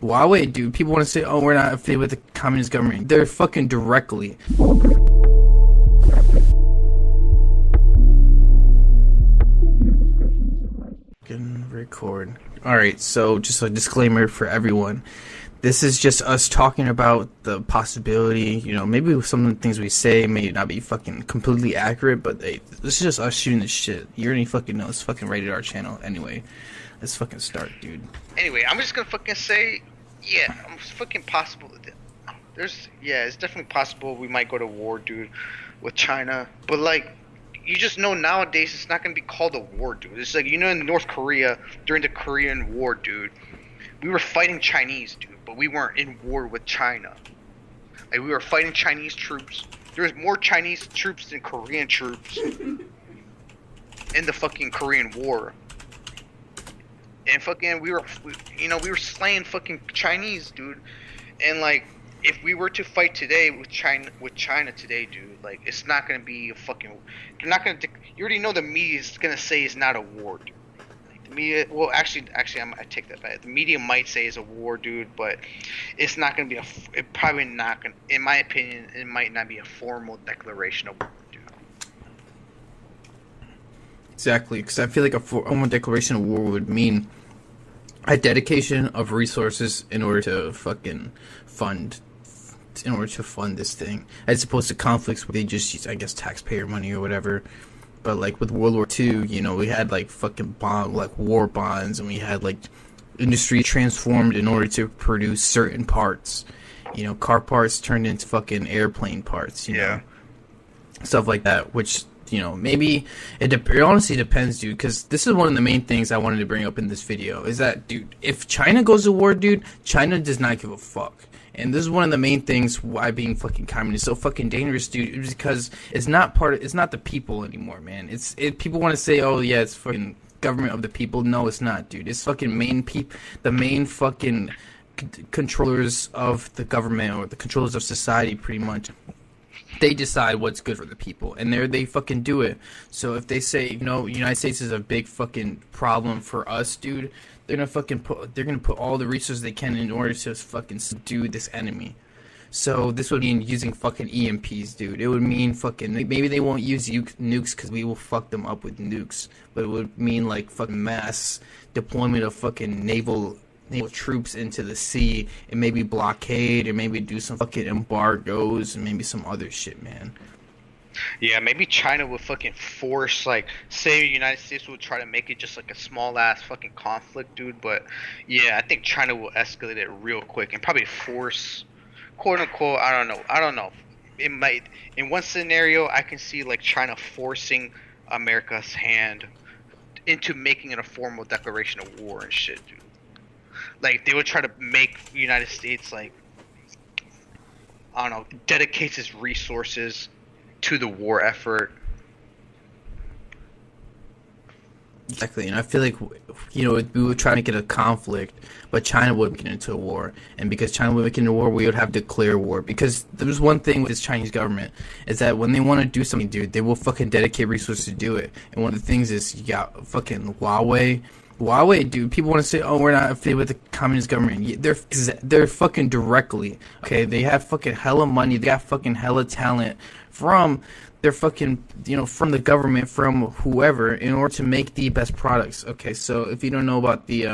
Huawei, dude. People want to say, oh, we're not affiliated with the communist government. They're fucking directly. Record. Alright, so just a disclaimer for everyone. This is just us talking about the possibility, you know, maybe some of the things we say may not be fucking completely accurate, but hey, this is just us shooting this shit. You already fucking know. It's fucking rated R channel. Anyway, let's fucking start, dude. Anyway, I'm just gonna fucking say, yeah, I'm fucking possible. There's, yeah, it's definitely possible we might go to war, dude, with China, but like, you just know nowadays it's not gonna be called a war, dude. It's like, you know, in North Korea during the Korean War, dude, we were fighting Chinese, dude, but we weren't in war with China. Like, we were fighting Chinese troops. There was more Chinese troops than Korean troops in the fucking Korean War. And fucking we were slaying fucking Chinese, dude. And like, if we were to fight today with China today, dude, like, it's not gonna be a fucking. They're not gonna. You already know the media is gonna say it's not a war, dude. Like, the media. Well, I take that back. The media might say it's a war, dude, but it's not gonna be a. It probably not gonna. In my opinion, it might not be a formal declaration of war, dude. Exactly, because I feel like a formal declaration of war would mean a dedication of resources in order to fucking fund. In order to fund this thing, as opposed to conflicts where they just use, I guess, taxpayer money or whatever. But like with World War II, you know, we had like fucking war bonds, and we had like industry transformed in order to produce certain parts. You know, car parts turned into fucking airplane parts. You know, stuff like that. Which, you know, maybe it honestly depends, dude. Because this is one of the main things I wanted to bring up in this video is that, dude, if China goes to war, dude, China does not give a fuck. And this is one of the main things why being fucking communist is so fucking dangerous, dude. It's because it's not part of, it's not the people anymore, man. People want to say, oh yeah, it's fucking government of the people. No, it's not, dude. It's fucking the main fucking controllers of the government or the controllers of society, pretty much. They decide what's good for the people, and they fucking do it. So if they say, you know, United States is a big fucking problem for us, dude, they're gonna put all the resources they can in order to fucking subdue this enemy. So this would mean using fucking EMPs, dude. It would mean fucking, maybe they won't use nukes because we will fuck them up with nukes, but it would mean like fucking mass deployment of fucking naval troops into the sea, and maybe blockade, and maybe do some fucking embargoes, and maybe some other shit, man. Yeah, maybe China would fucking force, like, say the United States would try to make it just like a small ass fucking conflict, dude, but yeah, I think China will escalate it real quick and probably force, quote unquote, I don't know. It might, in one scenario, I can see like China forcing America's hand into making it a formal declaration of war and shit, dude. Like, they would try to make United States, like, I don't know, dedicates its resources to the war effort. Exactly, and I feel like, you know, we were trying to get a conflict, but China would make it into a war. And because China would make it into a war, we would have to declare war. Because there's one thing with this Chinese government, is that when they want to do something, dude, they will fucking dedicate resources to do it. And one of the things is, you got fucking Huawei, dude. People want to say, oh, we're not affiliated with the communist government. Yeah, they're fucking directly, okay? They have fucking hella money. They got fucking hella talent from their fucking, you know, from the government, from whoever, in order to make the best products, okay? So if you don't know about the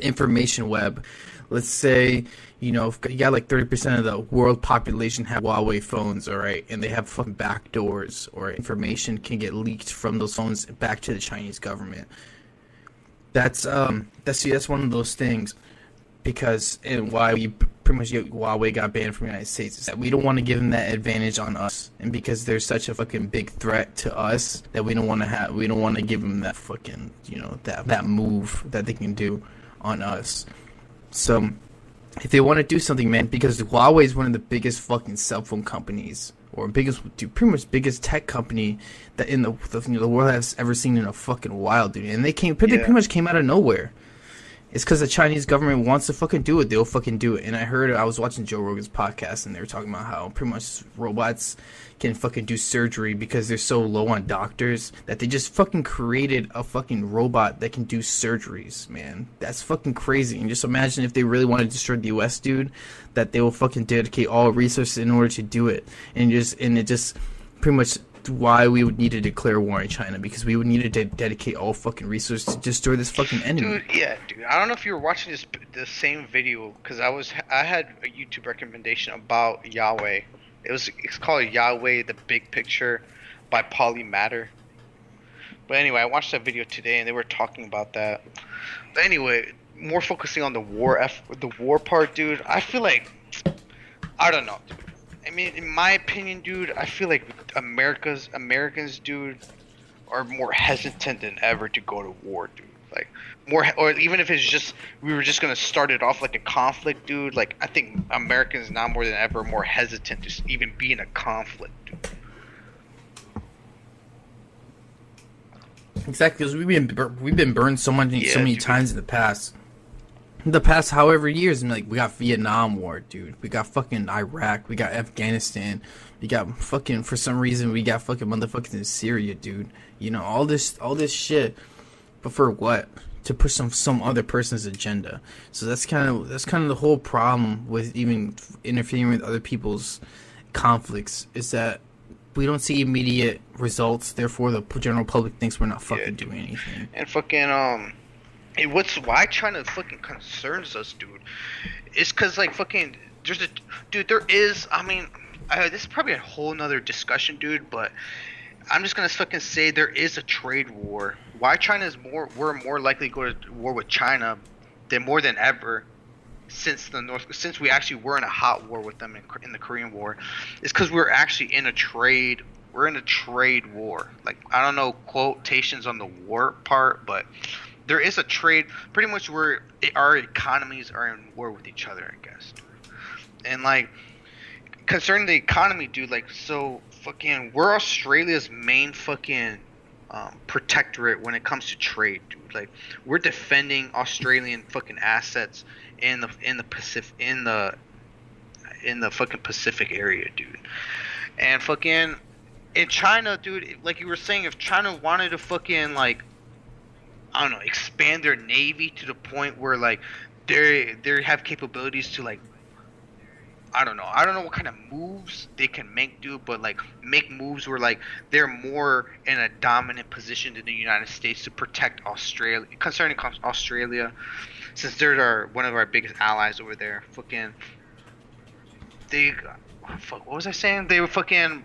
information web, let's say, you know, you got like 30% of the world population have Huawei phones, all right? And they have fucking backdoors, or information can get leaked from those phones back to the Chinese government. That's one of those things, because and why we pretty much Huawei got banned from the United States is that we don't want to give them that advantage on us, and because they're such a fucking big threat to us that we don't want to give them that fucking, you know, that move that they can do on us. So if they want to do something, man, because Huawei is one of the biggest fucking cell phone companies, or pretty much biggest tech company that in the world has ever seen in a fucking while, dude. And they pretty much came out of nowhere. It's because the Chinese government wants to fucking do it, they'll fucking do it. And I heard, I was watching Joe Rogan's podcast, and they were talking about how pretty much robots can fucking do surgery because they're so low on doctors that they just fucking created a fucking robot that can do surgeries, man. That's fucking crazy. And just imagine if they really want to destroy the US, dude, that they will fucking dedicate all resources in order to do it. And it just pretty much why we would need to declare war in China, because we would need to dedicate all fucking resources to destroy this fucking enemy. Dude, yeah, dude. I don't know if you were watching the same video, because I had a YouTube recommendation about Yahweh. It's called Yahweh: The Big Picture by Polymatter. But anyway, I watched that video today, and they were talking about that. But anyway, more focusing on the war part, dude. I feel like, I don't know, dude. I mean, in my opinion, dude, I feel like Americans, dude, are more hesitant than ever to go to war, dude. Like, or even if it's just, we were just gonna start it off like a conflict, dude. Like, I think Americans now more than ever are more hesitant to even be in a conflict, dude. Exactly, because we've been burned so many times in the past. However years, I mean, like, we got Vietnam War, dude. We got fucking Iraq. We got Afghanistan. We got fucking, for some reason, we got fucking motherfuckers in Syria, dude. You know, all this shit. But for what? To push some other person's agenda. So that's kind of the whole problem with even interfering with other people's conflicts, is that we don't see immediate results. Therefore, the general public thinks we're not fucking doing anything. And fucking and why China fucking concerns us, dude? It's cause like fucking this is probably a whole nother discussion, dude. But I'm just gonna fucking say there is a trade war. Why we're more likely to go to war with China than more than ever since we actually were in a hot war with them in the Korean War, is cause we're actually in a trade. We're in a trade war. Like, I don't know quotations on the war part, but there is a trade, pretty much where our economies are in war with each other, I guess. And like, concerning the economy, dude, like, so fucking, we're Australia's main fucking protectorate when it comes to trade, dude. Like, we're defending Australian fucking assets in the fucking Pacific area, dude. And fucking in China, dude, like you were saying, if China wanted to fucking, like, I don't know, expand their navy to the point where, like, they have capabilities to, like, I don't know what kind of moves they can make, dude, but, like, make moves where, like, they're more in a dominant position than the United States to protect Australia, concerning Australia, since they're one of our biggest allies over there. Fucking, what was I saying? They were fucking,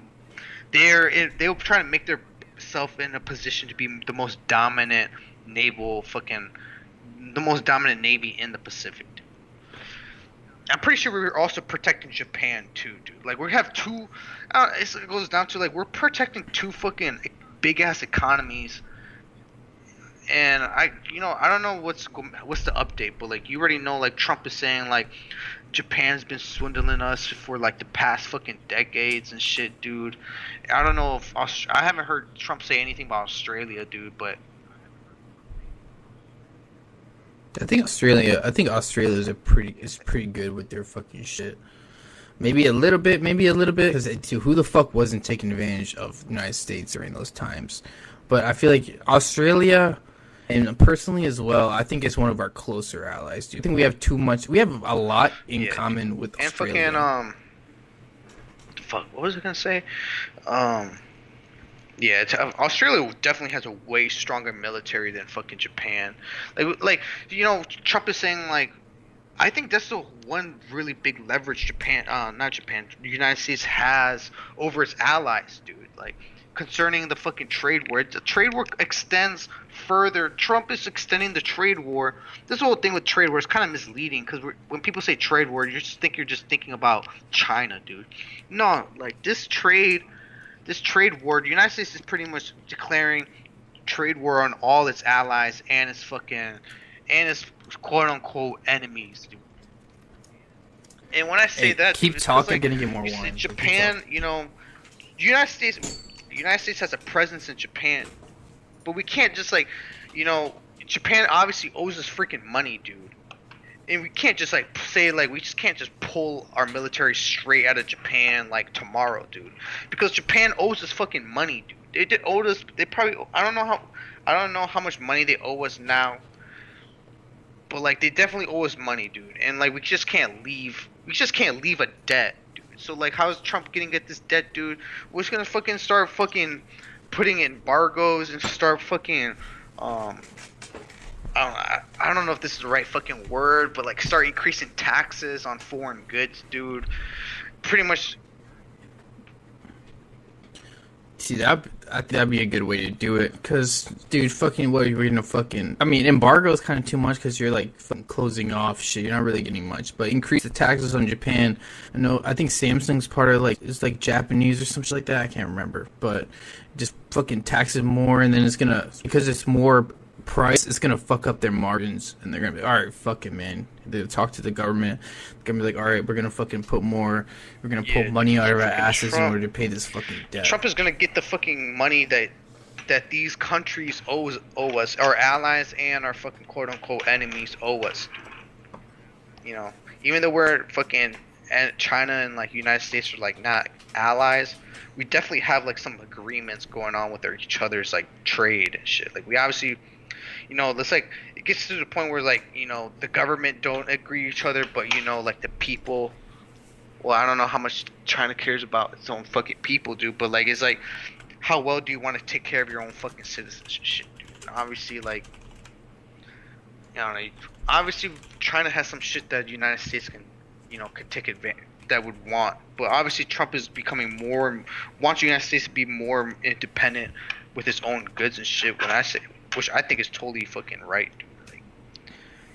they were trying to make themselves in a position to be the most dominant navy in the Pacific. I'm pretty sure we were also protecting Japan too, dude. Like, we have two, it goes down to, like, we're protecting two fucking big ass economies. And I don't know what's the update, but, like, you already know, like, Trump is saying, like, Japan's been swindling us for, like, the past fucking decades and shit, dude. I don't know if I haven't heard Trump say anything about Australia, dude, but I think Australia is pretty good with their fucking shit. Maybe a little bit, because who the fuck wasn't taking advantage of the United States during those times? But I feel like Australia, and personally as well, I think it's one of our closer allies, dude. I think we have a lot in common with Australia. And fucking, what was I gonna say? Yeah, Australia definitely has a way stronger military than fucking Japan. Like, you know, Trump is saying, like, I think that's the one really big leverage the United States has over its allies, dude. Like, concerning the fucking trade war, the trade war extends further. Trump is extending the trade war. This whole thing with trade war is kind of misleading, because when people say trade war, you're just thinking about China, dude. No, like, this trade war, the United States is pretty much declaring trade war on all its allies and its fucking, and its quote-unquote enemies, dude. And when I say that, keep talking, gonna get more warm. Japan, you know, the United States has a presence in Japan, but we can't just, like, you know, Japan obviously owes us freaking money, dude. And we can't just like say like we just can't just pull our military straight out of Japan like tomorrow, dude. Because Japan owes us fucking money, dude. They did owe us. They probably I don't know how much money they owe us now. But like they definitely owe us money, dude. And like we just can't leave. We just can't leave a debt, dude. So like, how is Trump getting at this debt, dude? We're just gonna fucking start fucking putting embargoes and start fucking I don't know if this is the right fucking word, but like start increasing taxes on foreign goods, dude. Pretty much. See, that'd be a good way to do it, cause dude, fucking what you're gonna fucking. I mean, embargo is kind of too much, cause you're like fucking closing off shit. You're not really getting much, but increase the taxes on Japan. I know, I think Samsung's part of like it's like Japanese or some shit like that. I can't remember, but just fucking tax it more, and then it's gonna because it's more. Price is gonna fuck up their margins, and they're gonna be all right. Fuck it, man. They'll talk to the government. They're gonna be like, all right, we're gonna fucking put more. We're gonna pull money out of our asses in order to pay this fucking debt. Trump is gonna get the fucking money that these countries owe us, our allies and our fucking quote unquote enemies owe us. You know, even though we're fucking and China and like United States are like not allies, we definitely have like some agreements going on with each other's like trade and shit. Like we obviously. You know, it's like it gets to the point where like, you know, the government don't agree with each other, but you know, like the people. Well, I don't know how much China cares about its own fucking people, dude. But like, it's like, how well do you want to take care of your own fucking citizens, and shit, dude? And obviously, like, I don't know. Obviously, China has some shit that the United States can, you know, could take advantage that would want. But obviously, Trump is becoming more wants the United States to be more independent with its own goods and shit. When I say. Which I think is totally fucking right, dude. Like,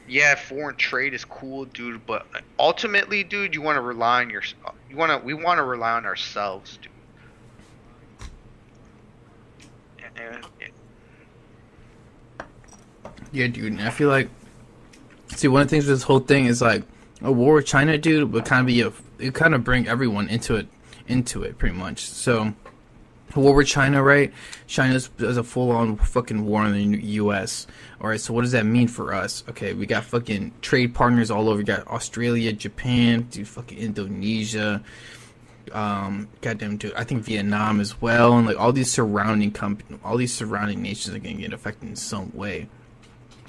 yeah, foreign trade is cool, dude, but ultimately, dude, you want to rely on yourself. We want to rely on ourselves, dude. Yeah, dude, and I feel like, see, one of the things with this whole thing is like a war with China, dude, would kind of be it kind of bring everyone into it, pretty much. So. War with China, right? China's is a full-on fucking war on the U.S. All right, so what does that mean for us? Okay, we got fucking trade partners all over. We got Australia, Japan, dude, fucking Indonesia, goddamn, dude. I think Vietnam as well, and like all these surrounding nations are gonna get affected in some way.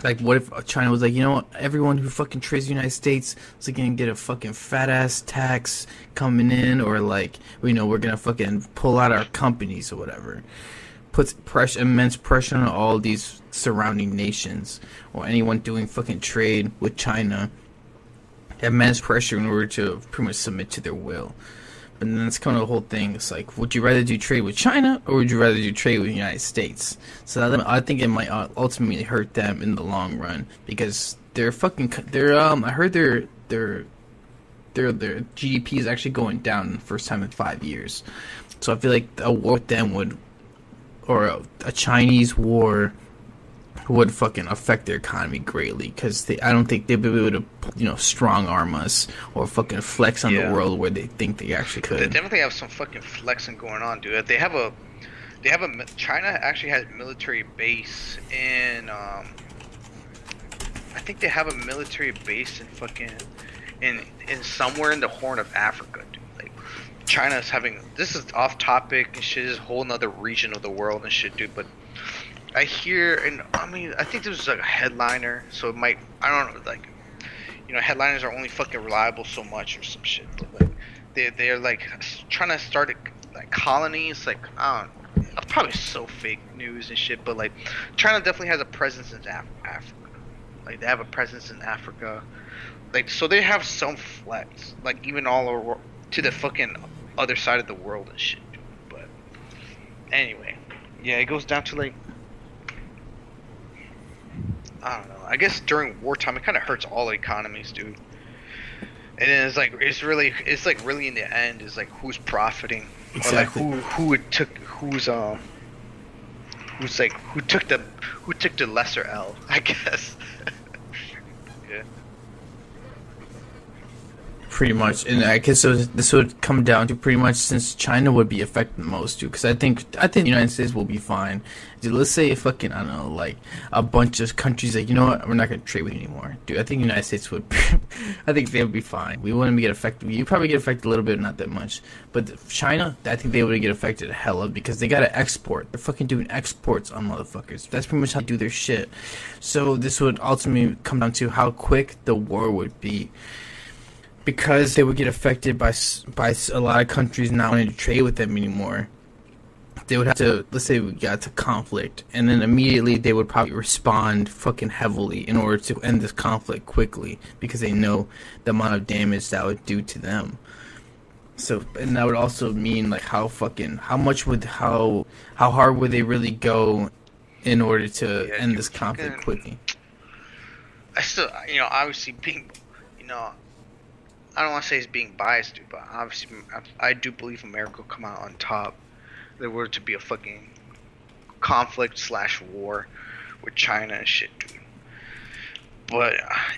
Like, what if China was like, you know what? Everyone who fucking trades the United States is like going to get a fucking fat-ass tax coming in, or, like, you know, we're going to fucking pull out our companies or whatever. Puts pressure, immense pressure on all these surrounding nations or anyone doing fucking trade with China. Immense pressure in order to pretty much submit to their will. But then that's kind of the whole thing. It's like, would you rather do trade with China or would you rather do trade with the United States? So that, I think it might ultimately hurt them in the long run, because they're fucking. They're I heard their GDP is actually going down the first time in 5 years. So I feel like a war with them would, or a Chinese war, would fucking affect their economy greatly, because I don't think they'd be able to, you know, strong arm us or fucking flex on the world where they think they actually could. They definitely have some fucking flexing going on, dude. They have a China actually has a military base in I think they have a military base in fucking in somewhere in the Horn of Africa, dude. Like China's having, this is off topic and shit, this is a whole nother region of the world and shit, dude, but I hear, and I mean, I think this was like a headliner, so it might, I don't know, like, you know, headliners are only fucking reliable so much or some shit, but like, they're like trying to start like colonies, like, I don't know, probably so fake news and shit, but like, China definitely has a presence in Africa, like, they have a presence in Africa, like, so they have some flex, like, even all over, to the fucking other side of the world and shit, but, anyway, yeah, it goes down to like, I don't know. I guess during wartime, it kind of hurts all economies, dude. And then it's like it's really in the end is like who's profiting, exactly. Or like who took the lesser L, I guess. Yeah. pretty much, and I guess this would come down to pretty much since China would be affected most too, because I think the United States will be fine. Dude, let's say fucking, I don't know, like a bunch of countries like, you know what, we're not gonna trade with you anymore, dude. I think the United States would, I think they would be fine. We wouldn't get affected. You probably get affected a little bit, not that much, but China, I think they would get affected hella because they gotta export. They're fucking doing exports on motherfuckers. That's pretty much how they do their shit. So this would ultimately come down to how quick the war would be, because they would get affected by a lot of countries not wanting to trade with them anymore. They would have to, let's say we got to conflict, and then immediately they would probably respond fucking heavily in order to end this conflict quickly, because they know the amount of damage that would do to them. So, and that would also mean like how hard would they really go in order to end this conflict quickly. I still, obviously being, I don't want to say it's being biased, dude, but obviously I do believe America will come out on top. There were to be a fucking conflict/war with China and shit, dude. But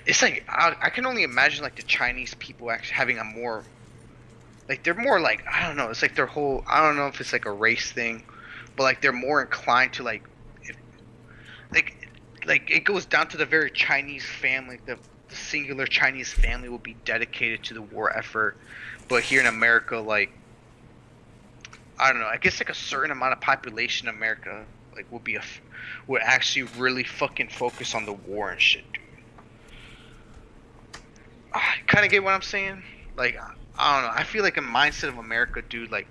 it's like I can only imagine like the Chinese people actually having a more, like they're more like, I don't know. It's like their whole, I don't know if it's like a race thing, but like they're more inclined to like, if, like it goes down to the very Chinese family. The singular Chinese family will be dedicated to the war effort, but here in America, like, I don't know. I guess like a certain amount of population in America like will actually really fucking focus on the war and shit, dude. I kind of get what I'm saying. Like I don't know. I feel like a mindset of America, dude. Like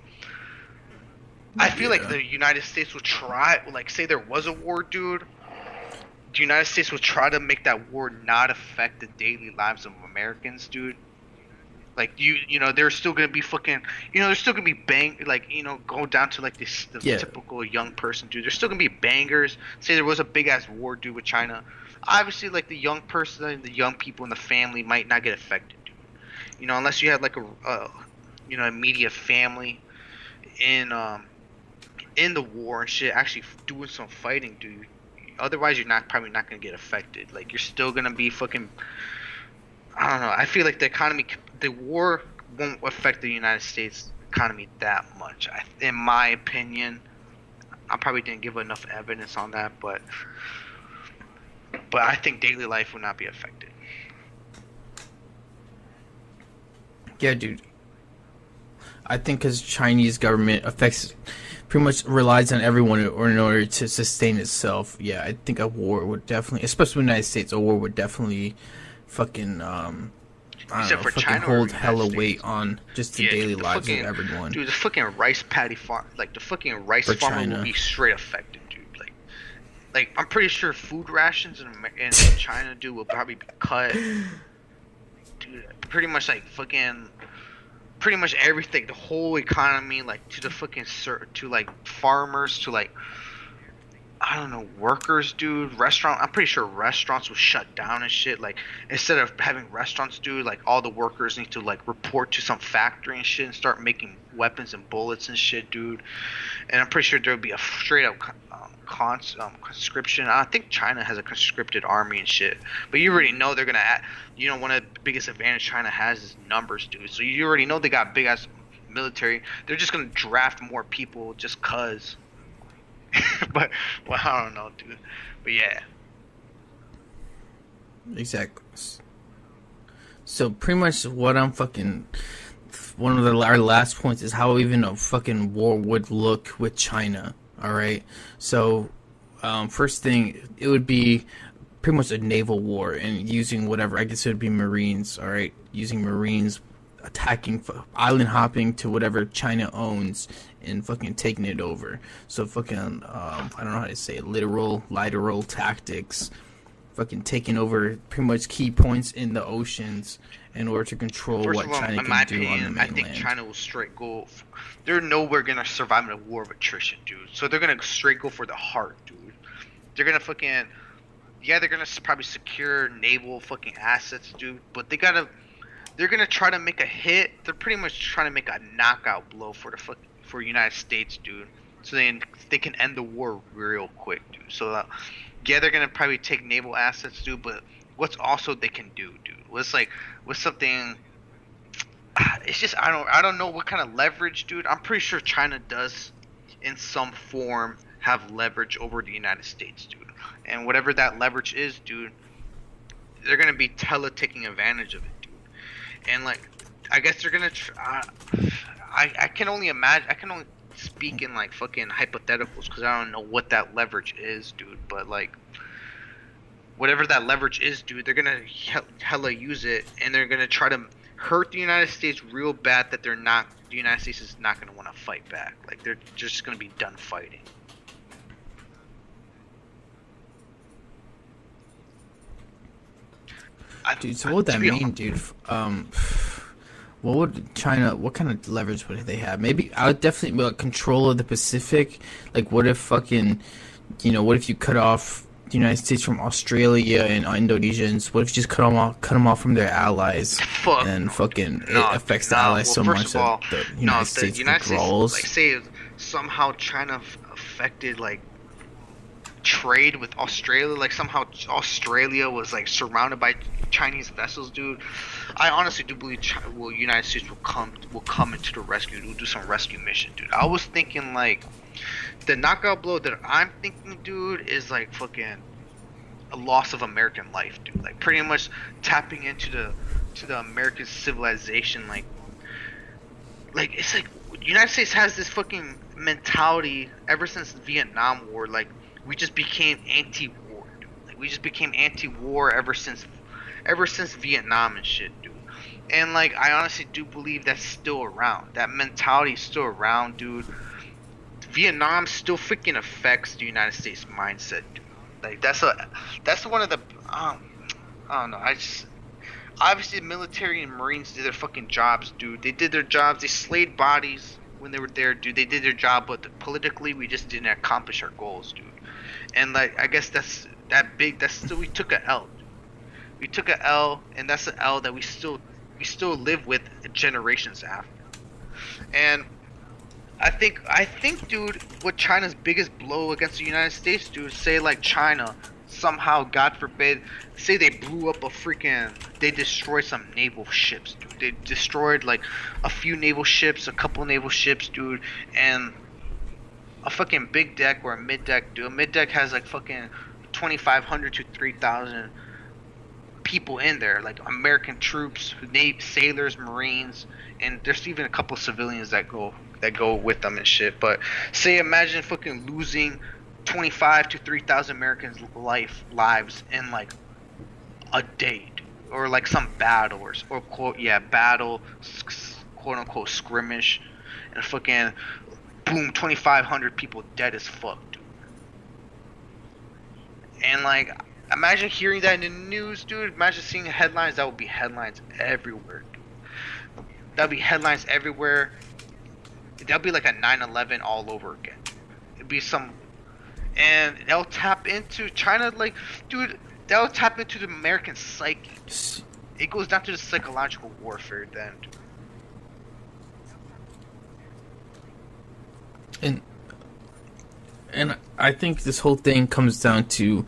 I feel like the United States will try. Like say there was a war, dude. The United States will try to make that war not affect the daily lives of Americans, dude. Like you know, there's still gonna be fucking, there's still gonna be go down to like this typical young person, dude. There's still gonna be bangers. Say there was a big ass war, dude, with China. Obviously, like the young person, and the young people in the family might not get affected, dude. Unless you have like a immediate family in the war and shit, actually doing some fighting, dude. Otherwise, you're probably not gonna get affected. Like you're still gonna be fucking. I don't know. I feel like the war won't affect the United States economy that much. In my opinion, I probably didn't give enough evidence on that, but I think daily life will not be affected. Yeah, dude. I think because Chinese government pretty much relies on everyone in order to sustain itself. Yeah, I think a war would definitely, especially in the United States, a war would definitely fucking, China hold hella weight on just the daily lives of everyone. Dude, the fucking rice paddy farm, like the fucking rice farmer will be straight affected, dude. Like I'm pretty sure food rations in China, dude, will probably be cut. Dude, pretty much like fucking, pretty much everything, the whole economy, like to the fucking, to like farmers, to like, I don't know, workers, dude, I'm pretty sure restaurants will shut down and shit. Like, instead of having restaurants, dude, like, all the workers need to, like, report to some factory and shit and start making weapons and bullets and shit, dude. And I'm pretty sure there'll be a straight-up conscription. I think China has a conscripted army and shit. But you already know they're gonna one of the biggest advantage China has is numbers, dude. So you already know they got big-ass military. They're just gonna draft more people just 'cause. But well, I don't know, dude. But yeah, exactly. So pretty much what I'm fucking, one of our last points is how even a fucking war would look with China. All right. So first thing, it would be pretty much a naval war and using whatever. I guess it would be Marines. All right, using Marines, attacking, island hopping to whatever China owns and fucking taking it over. So fucking, I don't know how to say it, littoral tactics, fucking taking over pretty much key points in the oceans in order to control China can do on the mainland. I think China will straight go, they're nowhere gonna survive in a war of attrition, dude. So they're gonna straight go for the heart, dude. They're gonna fucking, they're gonna probably secure naval fucking assets, dude, but they're gonna try to make a hit. They're pretty much trying to make a knockout blow for the fucking, for United States, dude, so they can end the war real quick, dude. So they're gonna probably take naval assets, dude, but what's also they can do, dude, what's something It's just I don't know what kind of leverage, dude. I'm pretty sure China does in some form have leverage over the United States, dude. And whatever that leverage is, dude, they're gonna be taking advantage of it, dude. And like, I guess they're gonna I can only imagine. I can only speak in like fucking hypotheticals because I don't know what that leverage is, dude. But like, whatever that leverage is, dude, they're gonna hella use it, and they're gonna try to hurt the United States real bad. That they're not. The United States is not gonna want to fight back. Like, they're just gonna be done fighting. Dude, so what would that mean, dude? What would China? What kind of leverage would they have? Maybe I would definitely like control of the Pacific. Like, what if fucking, you know, what if you cut off the United States from Australia and Indonesians? What if you just cut them off from their allies? Fuck. And fucking it affects the allies well, so much all, that the United States withdraws. Like, say somehow China affected like trade with Australia, like somehow Australia was like surrounded by Chinese vessels, dude. I honestly do believe United States will come into the rescue. We'll do some rescue mission, dude. I was thinking like the knockout blow that I'm thinking, dude, is like fucking a loss of American life, dude. Like pretty much tapping into the American civilization. Like it's like United States has this fucking mentality ever since the Vietnam War. Like, we just became anti-war, dude. Like, we just became anti-war ever since Vietnam and shit, dude. And like, I honestly do believe that's still around. That mentality is still around, dude. Vietnam still freaking affects the United States mindset, dude. Like, that's one of the I don't know. I just obviously the military and Marines did their fucking jobs, dude. They did their jobs. They slayed bodies when they were there, dude. They did their job, but politically we just didn't accomplish our goals, dude. And like, I guess that's still, we took a L, dude. We took a L, and that's an L that we still live with generations after. And I think, dude, what China's biggest blow against the United States, dude, say like China somehow, God forbid, say they blew up a freaking, they destroyed some naval ships, dude. They destroyed like a few naval ships, a couple naval ships, dude, and a fucking big deck or a mid deck, dude. A mid deck has like fucking 2,500 to 3,000 people in there, like American troops, Navy, sailors, Marines, and there's even a couple of civilians that go with them and shit. But say, imagine fucking losing 25 to 3,000 Americans' lives in like a day, dude. Or like some battles, or quote, yeah, battle, quote unquote, skirmish, and fucking boom, 2,500 people dead as fuck, dude. And like, imagine hearing that in the news, dude. Imagine seeing headlines. That would be headlines everywhere, dude. That would be headlines everywhere. That would be like a 9/11 all over again. It'd be some, and they'll tap into China, like, dude, they'll tap into the American psyche. It goes down to the psychological warfare then, dude. And I think this whole thing comes down to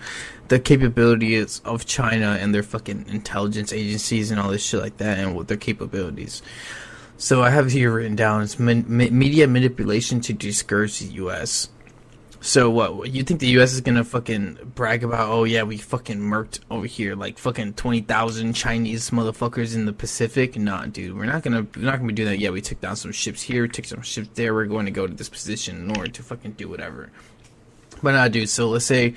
the capabilities of China and their fucking intelligence agencies and all this shit like that, and what their capabilities. So I have here written down, it's media manipulation to discourage the U.S. So what, you think the U.S. is gonna fucking brag about, oh yeah, we fucking murked over here like fucking 20,000 Chinese motherfuckers in the Pacific? Nah, dude, we're not gonna be doing that. Yeah, we took down some ships here, we took some ships there. We're going to go to this position in order to fucking do whatever. But nah, dude. So let's say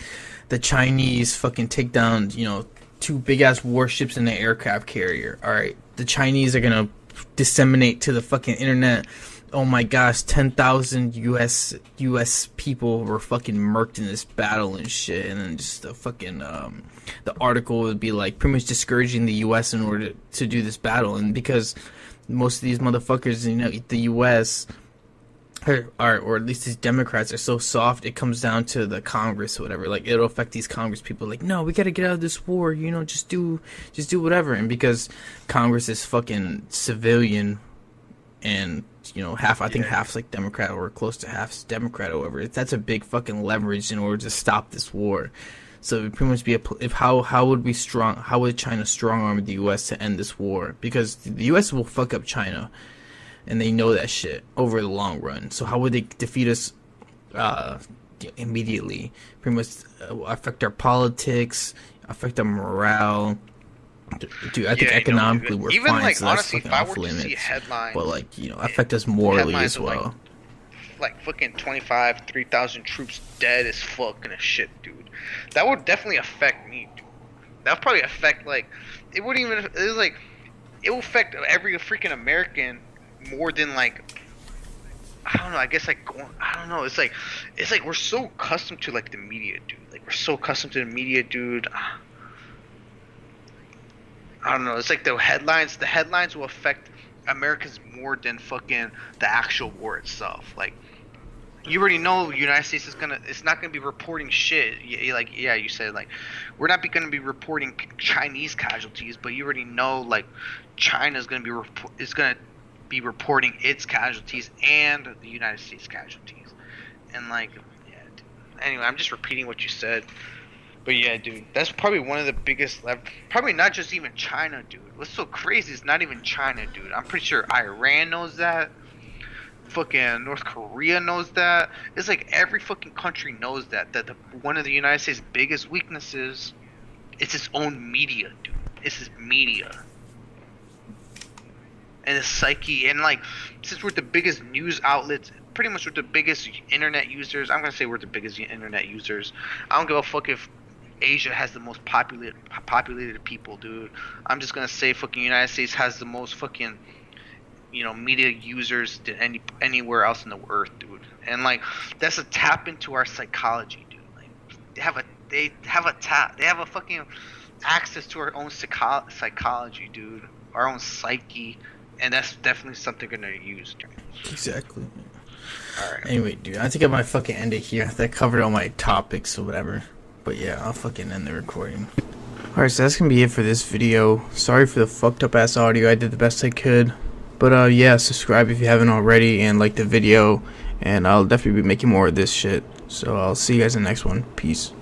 the Chinese fucking take down, you know, two big ass warships and an aircraft carrier. All right, the Chinese are gonna disseminate to the fucking internet, oh my gosh, 10,000 U.S. people were fucking murked in this battle and shit, and then just the fucking, the article would be like pretty much discouraging the U.S. in order to do this battle, and because most of these motherfuckers, you know, the U.S. are, or at least these Democrats are so soft, it comes down to the Congress or whatever. Like, it'll affect these Congress people. Like, no, we gotta get out of this war, you know, just do whatever. And because Congress is fucking civilian, and you know, half, I think half's like Democrat, or close to half's Democrat or whatever, that's a big fucking leverage in order to stop this war. So it would pretty much be a how would China strong arm the U.S. to end this war? Because the U.S. will fuck up China, and they know that shit over the long run. So how would they defeat us immediately? Pretty much affect our politics, affect our morale. Dude, I think economically we're fine. Like, so honestly, if I were to see headlines, but like, you know, affect us morally as well. Like fucking 3,000 troops dead as fuck and a shit, dude. That would definitely affect me, dude. That would probably affect, like, it wouldn't even, it was like, it will affect every freaking American more than, like, I don't know, I guess, like, I don't know, it's like we're so accustomed to, like, the media, dude. Like, we're so accustomed to the media, dude. I don't know, it's like the headlines will affect Americans more than fucking the actual war itself. Like, you already know the United States is gonna, it's not gonna be reporting shit. Like, yeah, you said, like, we're not gonna be reporting Chinese casualties, but you already know, like, China's gonna be reporting its casualties and the United States casualties. And like, yeah, dude. Anyway, I'm just repeating what you said. But yeah, dude, that's probably one of the biggest left. Probably not just even China, dude. What's so crazy is not even China, dude. I'm pretty sure Iran knows that. Fucking North Korea knows that. It's like every fucking country knows that. That one of the United States' biggest weaknesses is its own media, dude. It's its media. And its psyche. And like, since we're the biggest news outlets, pretty much we're the biggest internet users. I'm going to say we're the biggest internet users. I don't give a fuck if Asia has the most populated people, dude. I'm just gonna say fucking United States has the most fucking, you know, media users than anywhere else in the earth, dude. And like, that's a tap into our psychology, dude. Like, they have a fucking access to our own psychology, dude. Our own psyche, and that's definitely something they're gonna use, dude. Exactly. All right. Anyway, dude, I think I might fucking end it here. That covered all my topics or whatever. But yeah, I'll fucking end the recording. Alright, so that's gonna be it for this video. Sorry for the fucked up ass audio, I did the best I could. But yeah, subscribe if you haven't already, and like the video. And I'll definitely be making more of this shit. So I'll see you guys in the next one. Peace.